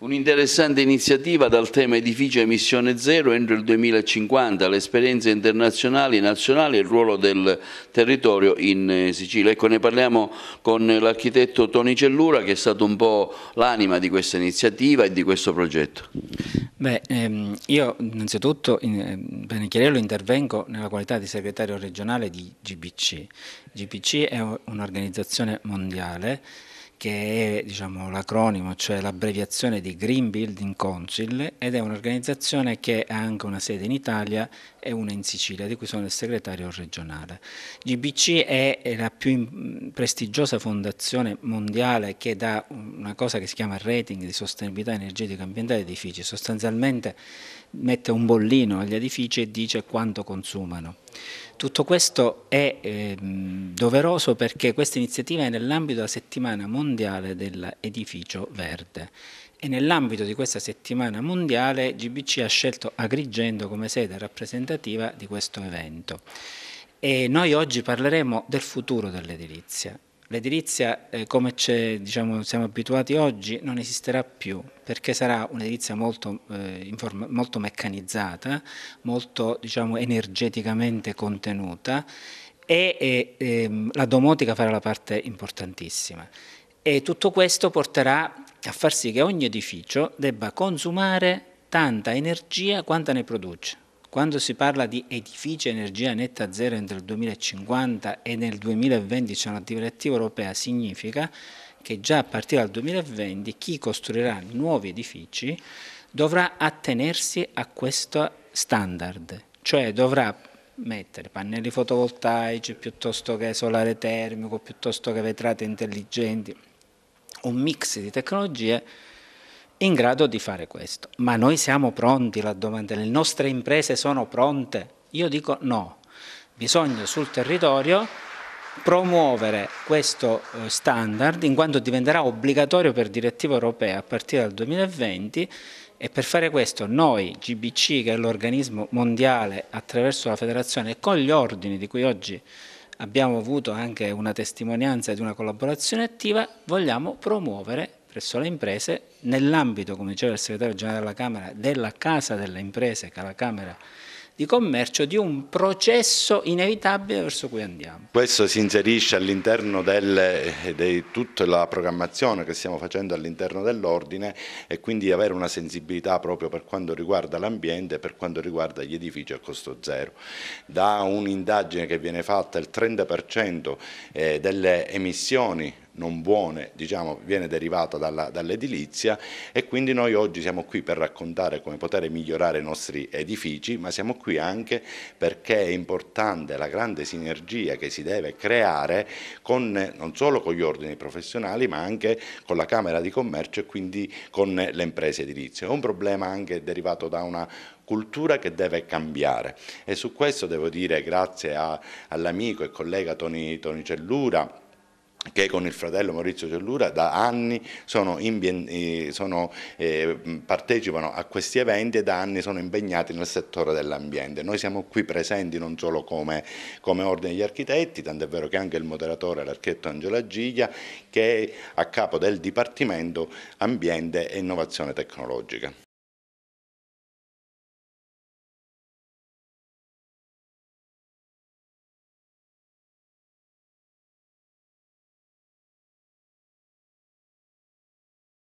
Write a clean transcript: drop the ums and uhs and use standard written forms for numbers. Un'interessante iniziativa dal tema edificio emissione zero entro il 2050, le esperienze internazionali e nazionali e il ruolo del territorio in Sicilia. Ecco, ne parliamo con l'architetto Toni Cellura, che è stato un po' l'anima di questa iniziativa e di questo progetto. Beh, io innanzitutto, Benichiarello, intervengo nella qualità di segretario regionale di GBC. GBC è un'organizzazione mondiale che è, diciamo, l'acronimo, cioè l'abbreviazione di Green Building Council, ed è un'organizzazione che ha anche una sede in Italia e una in Sicilia, di cui sono il segretario regionale. GBC è la più prestigiosa fondazione mondiale che dà una cosa che si chiama rating di sostenibilità energetica ambientale degli edifici, sostanzialmente mette un bollino agli edifici e dice quanto consumano. Tutto questo è doveroso perché questa iniziativa è nell'ambito della settimana mondiale dell'edificio verde, e nell'ambito di questa settimana mondiale GBC ha scelto Agrigento come sede rappresentativa di questo evento. E noi oggi parleremo del futuro dell'edilizia. L'edilizia, come siamo abituati oggi, non esisterà più, perché sarà un'edilizia molto meccanizzata, molto energeticamente contenuta, e la domotica farà la parte importantissima. E tutto questo porterà a far sì che ogni edificio debba consumare tanta energia quanta ne produce. Quando si parla di edifici energia netta zero entro il 2050 e nel 2020 c'è una direttiva europea, significa che già a partire dal 2020 chi costruirà nuovi edifici dovrà attenersi a questo standard, cioè dovrà mettere pannelli fotovoltaici piuttosto che solare termico, piuttosto che vetrate intelligenti, un mix di tecnologie in grado di fare questo. Ma noi siamo pronti? La domanda: le nostre imprese sono pronte? Io dico no, bisogna sul territorio promuovere questo standard, in quanto diventerà obbligatorio per direttiva europea a partire dal 2020, e per fare questo noi, GBC, che è l'organismo mondiale attraverso la federazione, e con gli ordini di cui oggi abbiamo avuto anche una testimonianza di una collaborazione attiva, vogliamo promuovere presso le imprese, nell'ambito, come diceva il segretario generale della Camera, della Casa delle Imprese, che è la Camera di Commercio, di un processo inevitabile verso cui andiamo. Questo si inserisce all'interno di tutta la programmazione che stiamo facendo all'interno dell'Ordine, e quindi avere una sensibilità proprio per quanto riguarda l'ambiente e per quanto riguarda gli edifici a costo zero. Da un'indagine che viene fatta, il 30% delle emissioni non buone, viene derivata dall'edilizia, e quindi noi oggi siamo qui per raccontare come poter migliorare i nostri edifici, ma siamo qui anche perché è importante la grande sinergia che si deve creare con, non solo con gli ordini professionali, ma anche con la Camera di Commercio e quindi con le imprese edilizie. È un problema anche derivato da una cultura che deve cambiare, e su questo devo dire grazie all'amico e collega Toni Cellura, che con il fratello Maurizio Cellura da anni partecipano a questi eventi e da anni sono impegnati nel settore dell'ambiente. Noi siamo qui presenti non solo come Ordine degli Architetti, tant'è vero che anche il moderatore, l'architetto Angela Giglia, che è a capo del Dipartimento Ambiente e Innovazione Tecnologica.